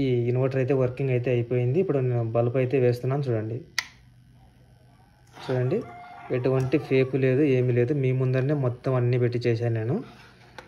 Inverter అయితే working అయితే అయిపోయింది। ఇప్పుడు నేను బల్బ్ అయితే వేస్తున్నాను చూడండి, చూడండి ఎటువంటి ఫేక్ లేదు ఏమీ లేదు, మీ ముందరనే మొత్తం అన్ని పెట్టి చేశాను నేను।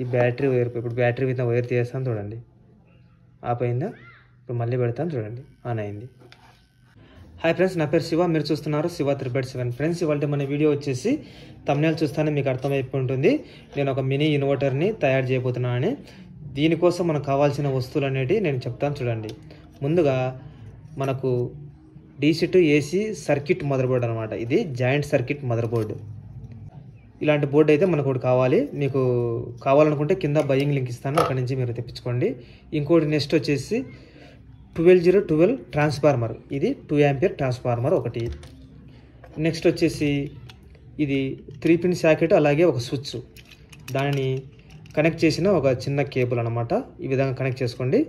ఈ బ్యాటరీ వైర్ ఇప్పుడు బ్యాటరీ మీద వైర్ తీస్తాను చూడండి, ఆపోయిందా, ఇప్పుడు మళ్ళీ పెడతాను చూడండి, ఆన్ అయింది। हाई फ्रेंड्स ना पेर शिवा मेरे चूस्तुन्नारु शिवा 387 फ्रेंड्स इवाल्टे मन वीडियो वच्चेसी थंब्नेल चूस्ताने मीकु अर्थमैपोई उंटुंदी। नेनु ओक मिनी इन्वर्टर नि तयारु चेयबोतुन्नानु। दीनि कोसम मनकु कावाल्सिन वस्तुवुलु अनेटी नेनु चेप्तानु चूडंडी। मुंदुगा मनकु DC to AC circuit motherboard अन्नमाट, इदी जायिंट सर्किट मदर बोर्ड। ఇలాంటి బోర్డు అయితే మనకు ఒకటి కావాలి, మీకు కావాలనుకుంటే కింద బయింగ్ లింక్ ఇస్తాను, అక్కడ నుంచి మీరు తెప్పించుకోండి। ఇంకోటి నెక్స్ట్ వచ్చేసి 12012 ట్రాన్స్ఫార్మర్, ఇది 2 ఆంపియర్ ట్రాన్స్ఫార్మర్ ఒకటి। నెక్స్ట్ వచ్చేసి ఇది 3 పిన్ సాకెట్, అలాగే ఒక స్విచ్, దానిని కనెక్ట్ చేసిన ఒక చిన్న కేబుల్ అన్నమాట, ఈ విధంగా కనెక్ట్ చేసుకోండి।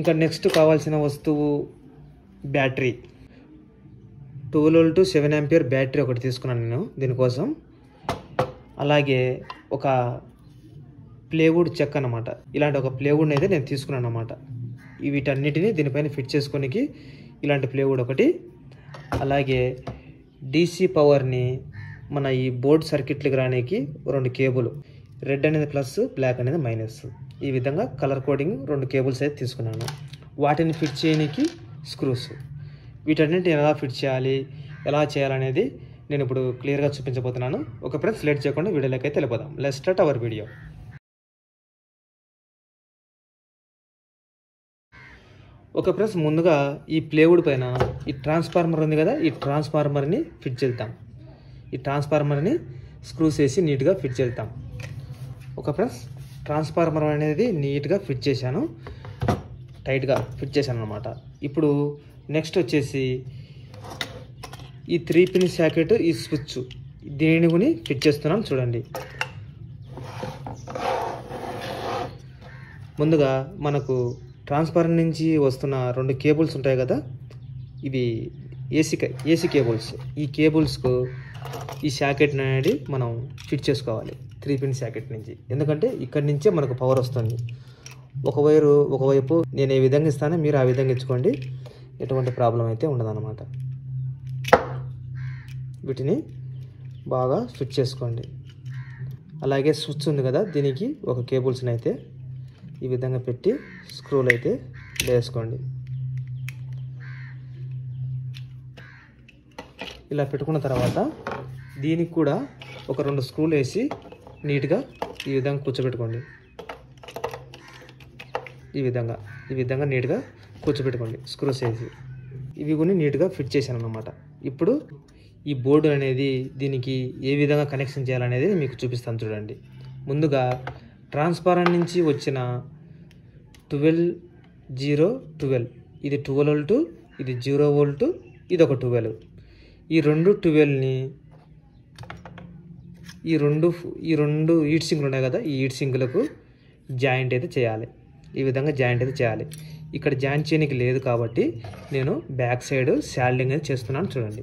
ఇంకా నెక్స్ట్ కావాల్సిన వస్తువు battery, 12V to 7 ampere battery ఒకటి తీసుకున్నాను నేను దీనికోసం। అలాగే ఒక ప్లేవుడ్ చెక్క అన్నమాట, ఇలాంటి ఒక ప్లేవుడ్ని అయితే నేను తీసుకున్నాను అన్నమాట। వీటన్నిటిని దీనిపైన ఫిట్ చేసుకోనికి ఇలాంటి ప్లేవుడ్ ఒకటి, అలాగే డీసీ పవర్ని మన ఈ బోర్డ్ సర్కిట్లకు రానికి 2 కేబుల్, రెడ్ అనేది ప్లస్ బ్లాక్ అనేది మైనస్, ఈ విధంగా కలర్ కోడింగ్ 2 కేబుల్స్ అయితే తీసుకున్నాను। వాటిని ఫిట్ చేయడానికి స్క్రూస్, వీటన్నిటిని ఎలా ఫిట్ చేయాలి ఎలా చేయాలనేది నేను ఇప్పుడు క్లియర్గా చూపించబోతున్నాను। ఒక ఫ్రెండ్స్ లేట్ చేయకుండా వీడియోలోకి అయితే వెళ్ళిపోదాం, లెట్స్ స్టార్ట్ అవర్ వీడియో। ఒక ఫ్రెండ్స్ ముందుగా ఈ ప్లేవుడ్ పైన ఈ ట్రాన్స్ఫార్మర్ ఉంది కదా, ఈ ట్రాన్స్ఫార్మర్ని ఫిట్ చేద్దాం, ఈ ట్రాన్స్ఫార్మర్ని స్క్రూస్ వేసి నీట్గా ఫిట్ చేద్దాం। ఒక ఫ్రెండ్స్ ట్రాన్స్ఫార్మర్ అనేది నీట్గా ఫిట్ చేశాను, టైట్గా ఫిట్ చేశాను అనమాట। ఇప్పుడు నెక్స్ట్ వచ్చేసి ఈ 3 పిన్ సాకెట్, ఈ స్విచ్, దీనిని కూడా ఫిట్ చేస్తున్నాను చూడండి। ముందుగా మనకు ట్రాన్స్ఫార్మర్ నుంచి వస్తున్న 2 కేబుల్స్ ఉంటాయి కదా, ఇవి ఏసీ కేబుల్స్, ఈ కేబుల్స్కు ఈ శాకెట్ అనేది మనం ఫిట్ చేసుకోవాలి 3 పిన్ శాకెట్ నుంచి, ఎందుకంటే ఇక్కడి నుంచే మనకు పవర్ వస్తుంది। ఒకవైపు నేను ఏ విధంగా ఇస్తానో మీరు ఆ విధంగా ఇచ్చుకోండి, ఎటువంటి ప్రాబ్లం అయితే ఉండదన్నమాట। వీటిని బాగా ఫిట్ చేసుకోండి, అలాగే స్విచ్ ఉంది కదా దీనికి 1 కేబుల్స్ని అయితే ఈ విధంగా పెట్టి స్క్రూలు అయితే వేసుకోండి। ఇలా పెట్టుకున్న తర్వాత దీనికి కూడా 2 స్క్రూలు వేసి నీట్గా ఈ విధంగా కూర్చోబెట్టుకోండి, ఈ విధంగా నీట్గా కూర్చోబెట్టుకోండి స్క్రూస్ వేసి, ఇవి కూడా నీట్గా ఫిట్ చేశాను అన్నమాట। ఇప్పుడు ఈ బోర్డు అనేది దీనికి ఏ విధంగా కనెక్షన్ చేయాలనేది మీకు చూపిస్తాను చూడండి। ముందుగా ట్రాన్స్ఫార్మర్ నుంచి వచ్చిన 12V, ఇది 12V, ఇది 0V, ఇది ఒక 12V, ఈ 2 12ని ఈ రెండు హీట్ సింక్లు ఉన్నాయి కదా, ఈ హీట్ సింక్లకు జాయింట్ అయితే చేయాలి, ఈ విధంగా జాయింట్ అయితే చేయాలి। ఇక్కడ జాయింట్ చేయడానికి లేదు కాబట్టి నేను బ్యాక్ సైడ్ శాల్డింగ్ అయితే చేస్తున్నాను చూడండి।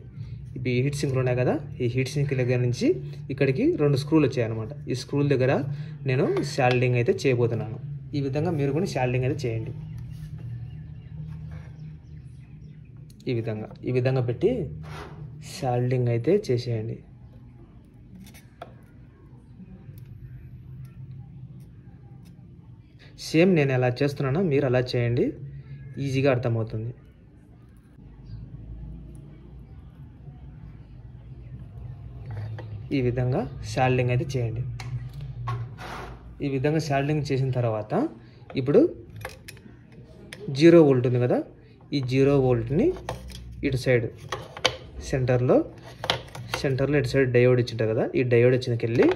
ఇవి హీట్ సింక్లు ఉన్నాయి కదా, ఈ హీట్ సింక్ దగ్గర నుంచి ఇక్కడికి 2 స్క్రూలు వచ్చాయన్నమాట, ఈ స్క్రూల దగ్గర నేను శాల్డింగ్ అయితే చేయబోతున్నాను। ఈ విధంగా మీరు కూడా శాల్డింగ్ అయితే చేయండి, ఈ విధంగా పెట్టి శాల్డింగ్ అయితే చేసేయండి। సేమ్ నేను ఎలా చేస్తున్నానో మీరు అలా చేయండి, ఈజీగా అర్థమవుతుంది। ఈ విధంగా శాల్డింగ్ అయితే చేయండి, ఈ విధంగా శాల్డింగ్ చేసిన తర్వాత ఇప్పుడు 0V ఉంది కదా, ఈ 0V ఇటు సైడ్ సెంటర్లో ఇటు సైడ్ డయోడ్ ఇచ్చింటారు కదా, ఈ డయోడ్ ఇచ్చినకి వెళ్ళి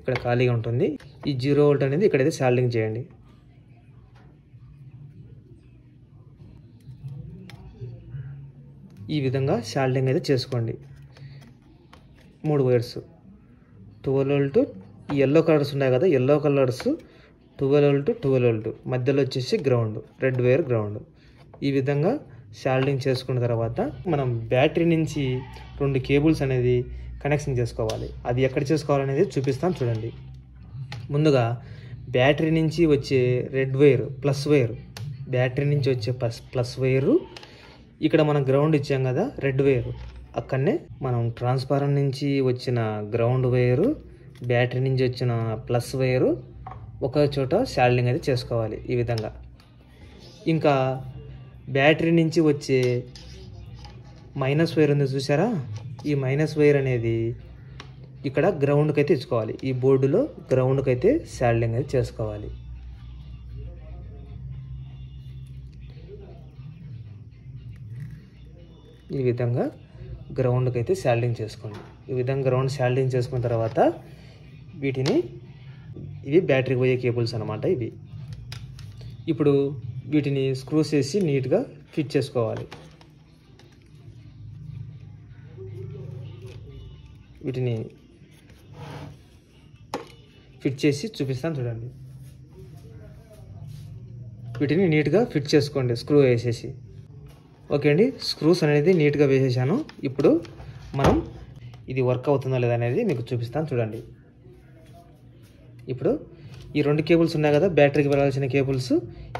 ఇక్కడ ఖాళీగా ఉంటుంది, ఈ 0V అనేది ఇక్కడైతే శాల్డింగ్ చేయండి। ఈ విధంగా శాల్డింగ్ అయితే చేసుకోండి। 3 వైర్స్ 12V, ఈ ఎల్లో కలర్స్ ఉన్నాయి కదా, yellow colours 12V to 12V, మధ్యలో వచ్చేసి గ్రౌండ్, రెడ్ వైర్ గ్రౌండ్, ఈ విధంగా షాల్డింగ్ చేసుకున్న తర్వాత మనం బ్యాటరీ నుంచి 2 కేబుల్స్ అనేది కనెక్షన్ చేసుకోవాలి। అది ఎక్కడ చేసుకోవాలనేది చూపిస్తాను చూడండి। ముందుగా బ్యాటరీ నుంచి వచ్చే red wire plus wire battery నుంచి వచ్చే ప్లస్ వైర్ ఇక్కడ మనం గ్రౌండ్ ఇచ్చాం కదా రెడ్ వైర్ అక్కడనే మనం ట్రాన్స్ఫార్మర్ నుంచి వచ్చిన గ్రౌండ్ వైర్ బ్యాటరీ నుంచి వచ్చిన ప్లస్ వైర్ ఒక చోట షాల్డింగ్ అది చేసుకోవాలి ఈ విధంగా ఇంకా బ్యాటరీ నుంచి వచ్చే మైనస్ వైర్ ఉంది చూసారా ఈ మైనస్ వైర్ అనేది ఇక్కడ గ్రౌండ్ కైతే ఇచ్చుకోవాలి ఈ బోర్డులో గ్రౌండ్ కైతే షాల్డింగ్ అది చేసుకోవాలి ఈ విధంగా గ్రౌండ్ కైతే షాల్డింగ్ చేసుకోండి ఈ విధంగా గ్రౌండ్ షాల్డింగ్ చేసుకున్న తర్వాత వీటిని ఇవి బ్యాటరీ పోయే కేబుల్స్ అన్నమాట ఇవి ఇప్పుడు వీటిని స్క్రూస్ చేసి నీట్గా ఫిట్ చేసుకోవాలి వీటిని ఫిట్ చేసి చూపిస్తాను చూడండి వీటిని నీట్గా ఫిట్ చేసుకోండి స్క్రూ వేసేసి ఓకే అండి స్క్రూస్ అనేది నీట్గా వేసేసాను ఇప్పుడు మనం ఇది వర్క్ అవుతుందో లేదా అనేది మీకు చూపిస్తాను చూడండి ఇప్పుడు ఈ రెండు కేబుల్స్ ఉన్నాయి కదా బ్యాటరీకి వెళ్ళాల్సిన కేబుల్స్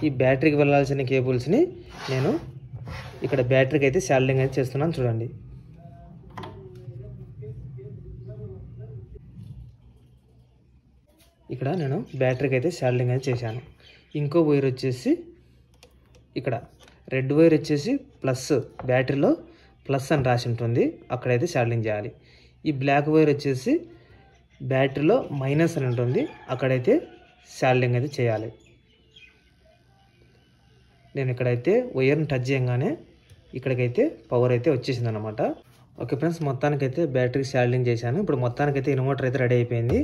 ఈ బ్యాటరీకి వెళ్ళాల్సిన కేబుల్స్ని నేను ఇక్కడ బ్యాటరీకి అయితే షాల్డింగ్ అయితే చేస్తున్నాను చూడండి ఇక్కడ నేను బ్యాటరీకి అయితే షాల్డింగ్ అయితే చేశాను ఇంకో వైర్ వచ్చేసి ఇక్కడ రెడ్ వైర్ వచ్చేసి ప్లస్ బ్యాటరీలో ప్లస్ అని రాసి ఉంటుంది అక్కడైతే షాల్డింగ్ చేయాలి ఈ బ్లాక్ వైర్ వచ్చేసి బ్యాటరీలో మైనస్ అని ఉంటుంది అక్కడైతే షాల్డింగ్ అయితే చేయాలి నేను ఇక్కడైతే వైర్ని టచ్ చేయగానే ఇక్కడికైతే పవర్ అయితే వచ్చేసింది అనమాట ఓకే ఫ్రెండ్స్ మొత్తానికైతే బ్యాటరీ షాల్డింగ్ చేశాను ఇప్పుడు మొత్తానికైతే ఇన్వర్టర్ అయితే రెడీ అయిపోయింది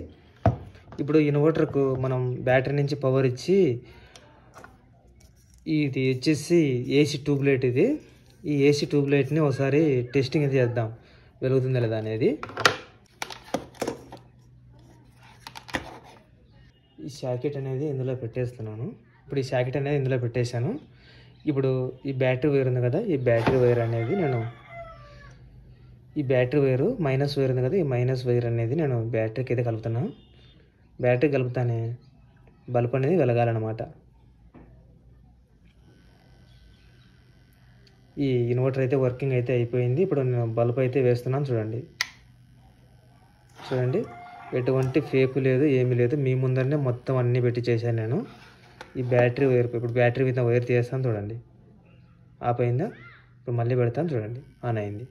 ఇప్పుడు ఇన్వర్టర్కు మనం బ్యాటరీ నుంచి పవర్ ఇచ్చి ఇది వచ్చేసి ఏసీ ట్యూబ్లైట్ ఇది ఈ ఏసీ ట్యూబ్లైట్ని ఒకసారి టెస్టింగ్ అయితే చేద్దాం వెలుగుతుందా లేదా అనేది ఈ షాకెట్ అనేది ఇందులో పెట్టేస్తున్నాను ఇప్పుడు ఈ షాకెట్ అనేది ఇందులో పెట్టేశాను ఇప్పుడు ఈ బ్యాటరీ వైర్ ఉంది కదా ఈ బ్యాటరీ వైర్ అనేది నేను ఈ బ్యాటరీ వైరు మైనస్ వైర్ ఉంది కదా ఈ మైనస్ వైర్ అనేది నేను బ్యాటరీకి అయితే కలుపుతున్నాను బ్యాటరీ కలుపుతానే బల్బ్ అనేది వెలగాలన్నమాట ఈ ఇన్వర్టర్ అయితే వర్కింగ్ అయితే అయిపోయింది ఇప్పుడు నేను బల్బ్ అయితే వేస్తున్నాను చూడండి చూడండి ఎటువంటి ఫేక్ లేదు ఏమీ లేదు మీ ముందరనే మొత్తం అన్నీ పెట్టి చేశాను నేను ఈ బ్యాటరీ వైర్ ఇప్పుడు బ్యాటరీ మీద వైర్ తీస్తాను చూడండి ఆఫ్ అయిందా ఇప్పుడు మళ్ళీ పెడతాను చూడండి ఆన్ అయింది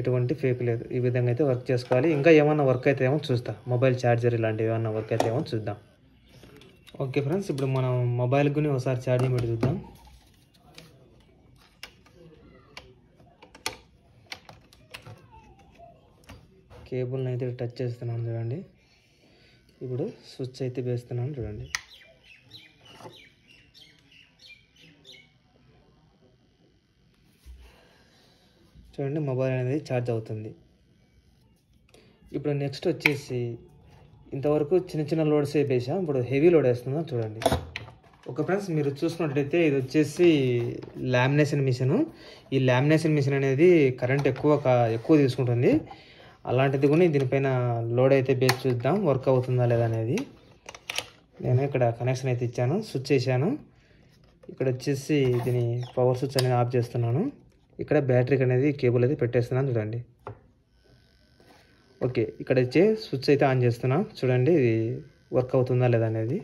ఎటువంటి ఫేక్ లేదు ఈ విధంగా అయితే వర్క్ చేసుకోవాలి ఇంకా ఏమన్నా వర్క్ అయితే ఏమో చూస్తా మొబైల్ ఛార్జర్ ఇలాంటివి ఏమన్నా వర్క్ అయితే ఏమో చూద్దాం ఓకే ఫ్రెండ్స్ ఇప్పుడు మనం మొబైల్ గుని ఒకసారి ఛార్జింగ్ పెట్టి చూద్దాం కేబుల్ని అయితే టచ్ చేస్తున్నాను చూడండి ఇప్పుడు స్విచ్ అయితే వేస్తున్నాను చూడండి చూడండి మొబైల్ అనేది ఛార్జ్ అవుతుంది ఇప్పుడు నెక్స్ట్ వచ్చేసి ఇంతవరకు చిన్న చిన్న లోడ్స్ వేసాం ఇప్పుడు హెవీ లోడ్ వేస్తున్నాం చూడండి ఒక ఫ్రెండ్స్ మీరు చూసుకున్నట్లయితే ఇది వచ్చేసి లామినేషన్ మిషన్ ఈ లామినేషన్ మిషన్ అనేది కరెంట్ ఎక్కువ తీసుకుంటుంది అలాంటిది కూడా దీనిపైన లోడ్ అయితే బేస్ చూద్దాం వర్క్ అవుతుందా లేదా అనేది నేను ఇక్కడ కనెక్షన్ అయితే ఇచ్చాను స్విచ్ చేశాను ఇక్కడ వచ్చేసి దీని పవర్ స్విచ్ అనేది ఆఫ్ చేస్తున్నాను ఇక్కడ బ్యాటరీకి అనేది కేబుల్ అయితే పెట్టేస్తున్నాను చూడండి ఓకే ఇక్కడ వచ్చే స్విచ్ అయితే ఆన్ చేస్తున్నా చూడండి ఇది వర్క్ అవుతుందా లేదా అనేది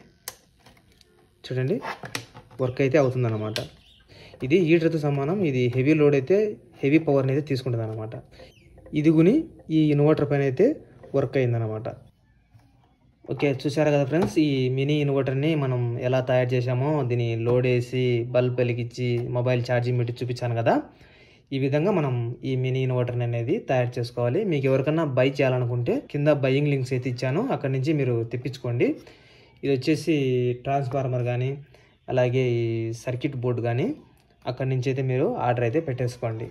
చూడండి వర్క్ అయితే అవుతుందన్నమాట ఇది హీటర్తో సమానం ఇది హెవీ లోడ్ అయితే హెవీ పవర్ని అయితే తీసుకుంటుంది అనమాట ఇది గుని ఈ ఇన్వర్టర్ పైన అయితే వర్క్ అయిందన్నమాట ఓకే చూసారా కదా ఫ్రెండ్స్ ఈ మినీ ఇన్వర్టర్ని మనం ఎలా తయారు చేసామో దీన్ని లోడ్ వేసి బల్బ్ వెలిగించి మొబైల్ ఛార్జింగ్ పెట్టి చూపించాను కదా ఈ విధంగా మనం ఈ మినీ ఇన్వర్టర్ అనేది తయారు చేసుకోవాలి మీకు ఎవరికన్నా బై చేయాలనుకుంటే కింద బయింగ్ లింక్స్ అయితే ఇచ్చాను అక్కడి నుంచి మీరు తెప్పించుకోండి ఇది వచ్చేసి ట్రాన్స్ఫార్మర్ కానీ అలాగే ఈ సర్క్యూట్ బోర్డు కానీ అక్కడి నుంచి అయితే మీరు ఆర్డర్ అయితే పెట్టేసుకోండి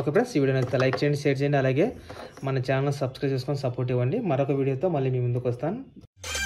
ఓకే ఫ్రెండ్స్ ఈ వీడియో నచ్చితే లైక్ చేయండి షేర్ చేయండి అలాగే మన ఛానల్ సబ్స్క్రైబ్ చేసుకొని సపోర్ట్ ఇవ్వండి మరొక వీడియోతో మళ్ళీ మీ ముందుకు వస్తాను.